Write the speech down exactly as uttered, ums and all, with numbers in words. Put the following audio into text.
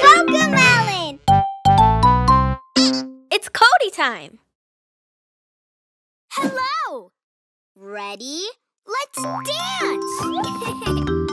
CoComelon! It's Cody time! Hello! Ready? Let's dance!